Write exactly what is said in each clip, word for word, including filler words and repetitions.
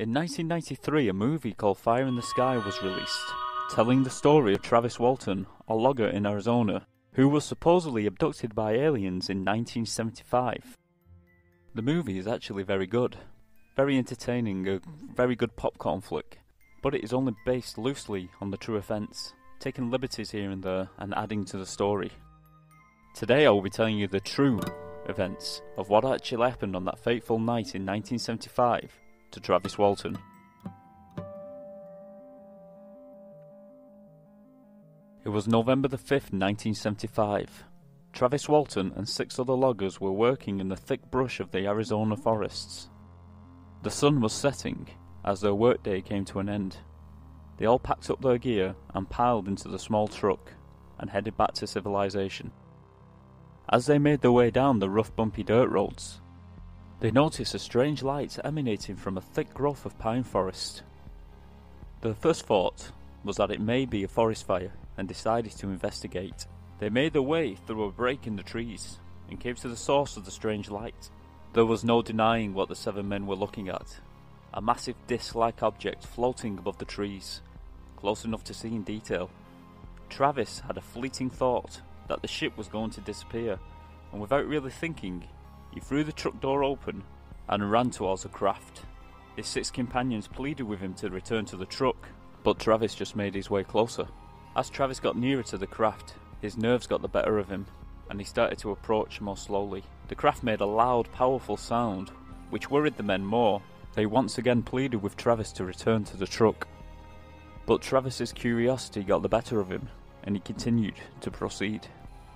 In nineteen ninety-three, a movie called Fire in the Sky was released, telling the story of Travis Walton, a logger in Arizona, who was supposedly abducted by aliens in nineteen seventy-five. The movie is actually very good, very entertaining, a very good popcorn flick, but it is only based loosely on the true events, taking liberties here and there and adding to the story. Today I will be telling you the true events of what actually happened on that fateful night in nineteen seventy-five to Travis Walton. It was November the fifth, nineteen seventy-five. Travis Walton and six other loggers were working in the thick brush of the Arizona forests. The sun was setting as their workday came to an end. They all packed up their gear and piled into the small truck and headed back to civilization. As they made their way down the rough, bumpy dirt roads, they noticed a strange light emanating from a thick growth of pine forest. Their first thought was that it may be a forest fire, and decided to investigate. They made their way through a break in the trees and came to the source of the strange light. There was no denying what the seven men were looking at. A massive disc-like object floating above the trees, close enough to see in detail. Travis had a fleeting thought that the ship was going to disappear, and without really thinking, he threw the truck door open and ran towards the craft. His six companions pleaded with him to return to the truck, but Travis just made his way closer. As Travis got nearer to the craft, his nerves got the better of him, and he started to approach more slowly. The craft made a loud, powerful sound, which worried the men more. They once again pleaded with Travis to return to the truck. But Travis's curiosity got the better of him, and he continued to proceed.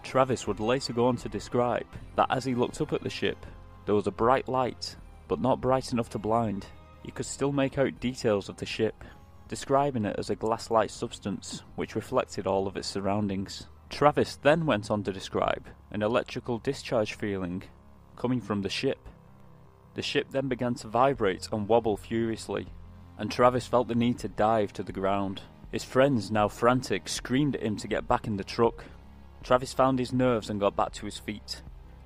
Travis would later go on to describe that as he looked up at the ship, there was a bright light, but not bright enough to blind. He could still make out details of the ship, describing it as a glass-like substance which reflected all of its surroundings. Travis then went on to describe an electrical discharge feeling coming from the ship. The ship then began to vibrate and wobble furiously, and Travis felt the need to dive to the ground. His friends, now frantic, screamed at him to get back in the truck. Travis found his nerves and got back to his feet,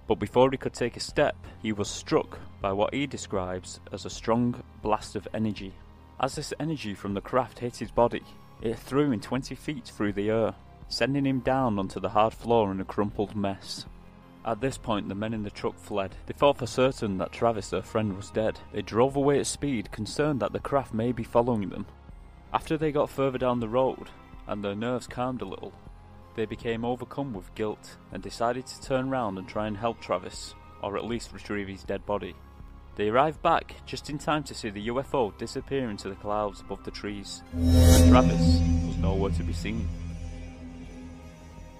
but before he could take a step, he was struck by what he describes as a strong blast of energy. As this energy from the craft hit his body, it threw him twenty feet through the air, sending him down onto the hard floor in a crumpled mess. At this point, the men in the truck fled. They thought for certain that Travis, their friend, was dead. They drove away at speed, concerned that the craft may be following them. After they got further down the road, and their nerves calmed a little, they became overcome with guilt, and decided to turn round and try and help Travis, or at least retrieve his dead body. They arrived back just in time to see the U F O disappear into the clouds above the trees. Travis was nowhere to be seen.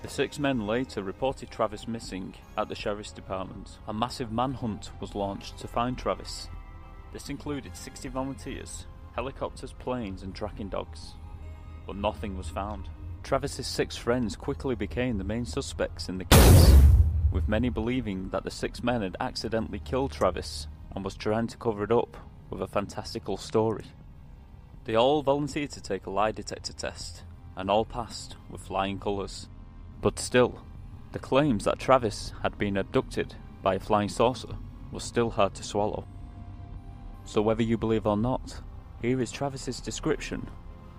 The six men later reported Travis missing at the sheriff's department. A massive manhunt was launched to find Travis. This included sixty volunteers, helicopters, planes and tracking dogs, but nothing was found. Travis's six friends quickly became the main suspects in the case, with many believing that the six men had accidentally killed Travis and was trying to cover it up with a fantastical story. They all volunteered to take a lie detector test, and all passed with flying colours. But still, the claims that Travis had been abducted by a flying saucer was still hard to swallow. So whether you believe or not, here is Travis's description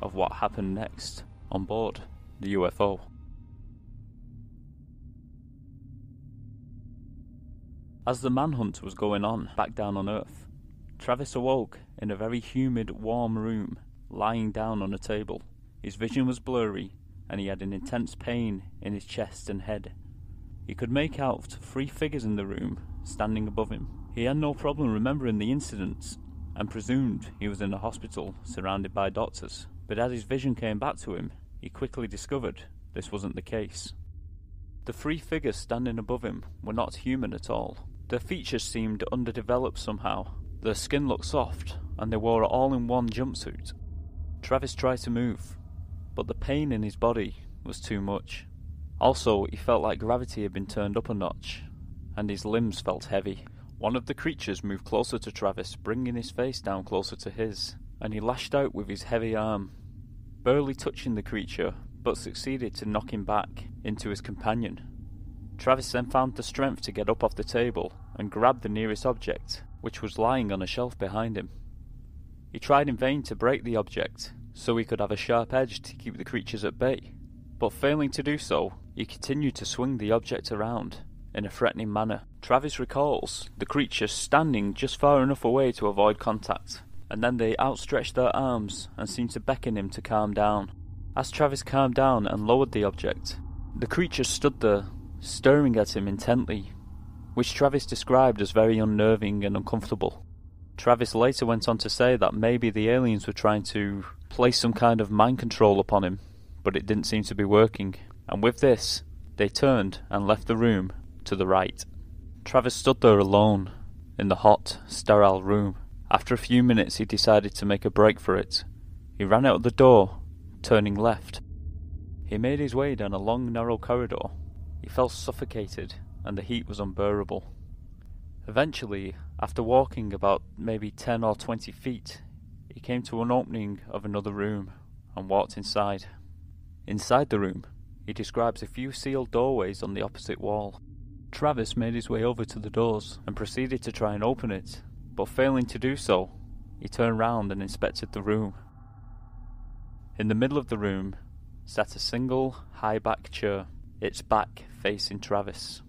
of what happened next on board the U F O. As the manhunt was going on back down on Earth, Travis awoke in a very humid, warm room, lying down on a table. His vision was blurry, and he had an intense pain in his chest and head. He could make out three figures in the room, standing above him. He had no problem remembering the incidents, and presumed he was in a hospital, surrounded by doctors. But as his vision came back to him, he quickly discovered this wasn't the case. The three figures standing above him were not human at all. Their features seemed underdeveloped somehow. Their skin looked soft, and they wore an all-in-one jumpsuit. Travis tried to move, but the pain in his body was too much. Also, he felt like gravity had been turned up a notch, and his limbs felt heavy. One of the creatures moved closer to Travis, bringing his face down closer to his, and he lashed out with his heavy arm, barely touching the creature, but succeeded to knock him back into his companion. Travis then found the strength to get up off the table and grab the nearest object, which was lying on a shelf behind him. He tried in vain to break the object, so he could have a sharp edge to keep the creatures at bay, but failing to do so, he continued to swing the object around in a threatening manner. Travis recalls the creature standing just far enough away to avoid contact, and then they outstretched their arms and seemed to beckon him to calm down. As Travis calmed down and lowered the object, the creature stood there, staring at him intently, which Travis described as very unnerving and uncomfortable. Travis later went on to say that maybe the aliens were trying to place some kind of mind control upon him, but it didn't seem to be working, and with this, they turned and left the room to the right. Travis stood there alone, in the hot, sterile room. After a few minutes he decided to make a break for it. He ran out the door, turning left. He made his way down a long, narrow corridor. He felt suffocated, and the heat was unbearable. Eventually, after walking about maybe ten or twenty feet, he came to an opening of another room and walked inside. Inside the room, he describes a few sealed doorways on the opposite wall. Travis made his way over to the doors and proceeded to try and open it, but failing to do so, he turned round and inspected the room. In the middle of the room sat a single high-back chair, its back facing Travis.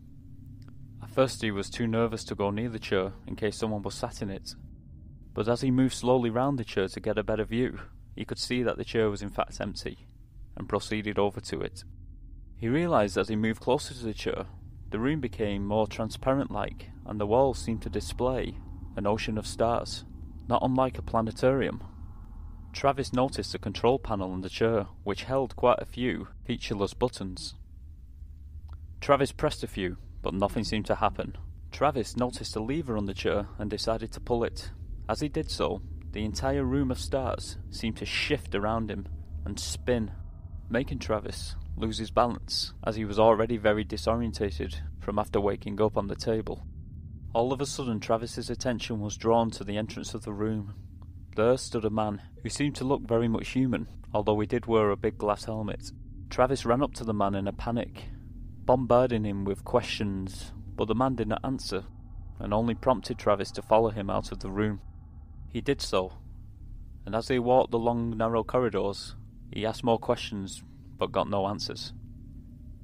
At first he was too nervous to go near the chair in case someone was sat in it, but as he moved slowly round the chair to get a better view, he could see that the chair was in fact empty, and proceeded over to it. He realised as he moved closer to the chair, the room became more transparent-like, and the walls seemed to display an ocean of stars, not unlike a planetarium. Travis noticed a control panel on the chair, which held quite a few featureless buttons. Travis pressed a few, but nothing seemed to happen. Travis noticed a lever on the chair and decided to pull it. As he did so, the entire room of stars seemed to shift around him and spin, making Travis lose his balance, as he was already very disorientated from after waking up on the table. All of a sudden, Travis's attention was drawn to the entrance of the room. There stood a man who seemed to look very much human, although he did wear a big glass helmet. Travis ran up to the man in a panic, bombarding him with questions, but the man did not answer, and only prompted Travis to follow him out of the room. He did so, and as they walked the long, narrow corridors, he asked more questions, but got no answers.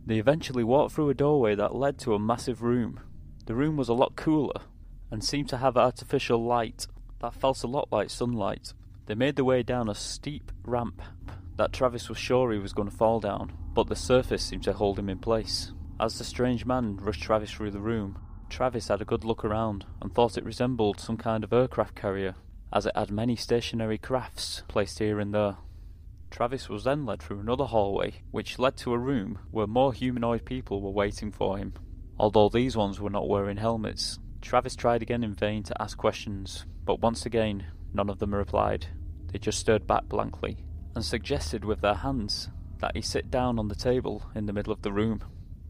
They eventually walked through a doorway that led to a massive room. The room was a lot cooler, and seemed to have artificial light that felt a lot like sunlight. They made their way down a steep ramp that Travis was sure he was going to fall down, but the surface seemed to hold him in place. As the strange man rushed Travis through the room, Travis had a good look around and thought it resembled some kind of aircraft carrier, as it had many stationary crafts placed here and there. Travis was then led through another hallway, which led to a room where more humanoid people were waiting for him, although these ones were not wearing helmets. Travis tried again in vain to ask questions, but once again, none of them replied. They just stared back blankly, and suggested with their hands that he sit down on the table in the middle of the room.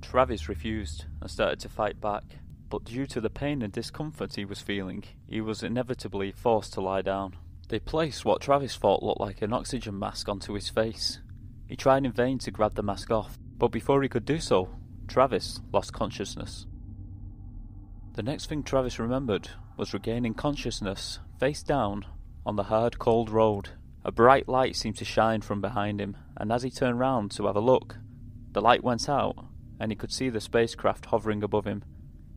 Travis refused and started to fight back, but due to the pain and discomfort he was feeling, he was inevitably forced to lie down. They placed what Travis thought looked like an oxygen mask onto his face. He tried in vain to grab the mask off, but before he could do so, Travis lost consciousness. The next thing Travis remembered was regaining consciousness, face down, on the hard, cold road. A bright light seemed to shine from behind him, and as he turned round to have a look, the light went out, and he could see the spacecraft hovering above him,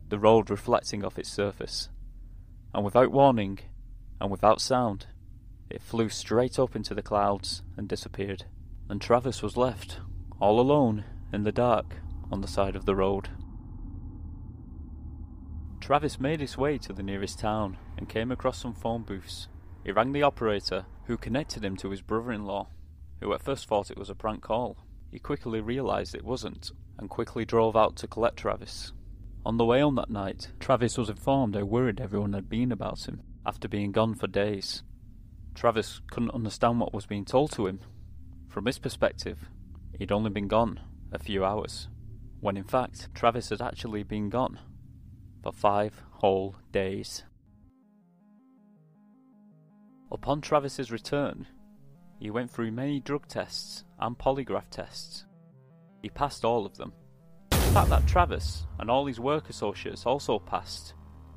the road reflecting off its surface. And without warning, and without sound, it flew straight up into the clouds and disappeared. And Travis was left, all alone, in the dark, on the side of the road. Travis made his way to the nearest town, and came across some phone booths. He rang the operator, who connected him to his brother-in-law, who at first thought it was a prank call. He quickly realised it wasn't, and quickly drove out to collect Travis. On the way home that night, Travis was informed how worried everyone had been about him, after being gone for days. Travis couldn't understand what was being told to him. From his perspective, he'd only been gone a few hours, when in fact, Travis had actually been gone for five whole days. Upon Travis's return, he went through many drug tests and polygraph tests. He passed all of them. The fact that Travis and all his work associates also passed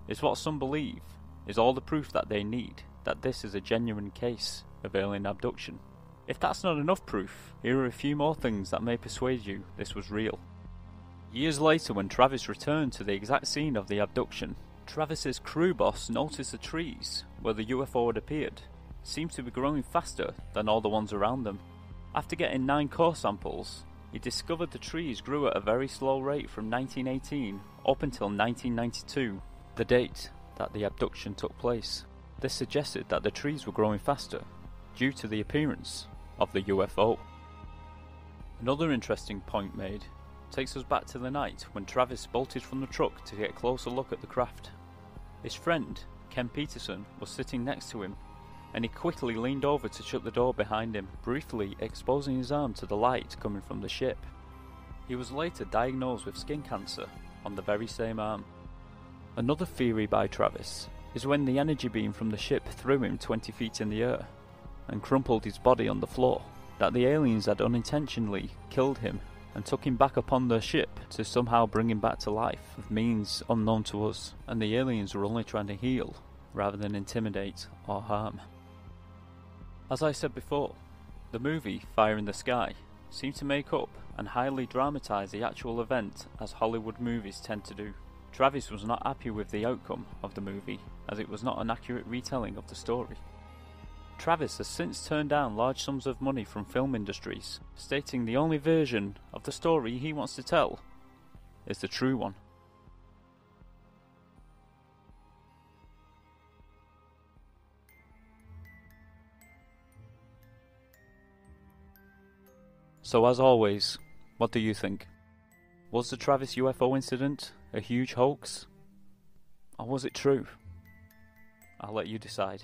is what some believe is all the proof that they need that this is a genuine case of alien abduction. If that's not enough proof, here are a few more things that may persuade you this was real. Years later, when Travis returned to the exact scene of the abduction, Travis's crew boss noticed the trees where the U F O had appeared seemed to be growing faster than all the ones around them. After getting nine core samples, he discovered the trees grew at a very slow rate from nineteen eighteen up until nineteen ninety-two, the date that the abduction took place. This suggested that the trees were growing faster due to the appearance of the U F O. Another interesting point made takes us back to the night when Travis bolted from the truck to get a closer look at the craft. His friend, Ken Peterson, was sitting next to him, and he quickly leaned over to shut the door behind him, briefly exposing his arm to the light coming from the ship. He was later diagnosed with skin cancer on the very same arm. Another theory by Travis is when the energy beam from the ship threw him twenty feet in the air and crumpled his body on the floor, that the aliens had unintentionally killed him and took him back upon their ship to somehow bring him back to life with means unknown to us, and the aliens were only trying to heal rather than intimidate or harm. As I said before, the movie Fire in the Sky seemed to make up and highly dramatise the actual event, as Hollywood movies tend to do. Travis was not happy with the outcome of the movie, as it was not an accurate retelling of the story. Travis has since turned down large sums of money from film industries, stating the only version of the story he wants to tell is the true one. So as always, what do you think? Was the Travis U F O incident a huge hoax? Or was it true? I'll let you decide.